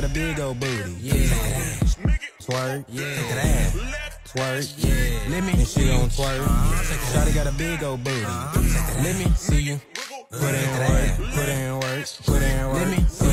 got a big old booty. Yeah. Twerk. Yeah. Twerk. Yeah. Let me. And she don't twerk. Shawty got a big old booty. Let me see you. Put in work. Put in work. Put in work. Let me see you.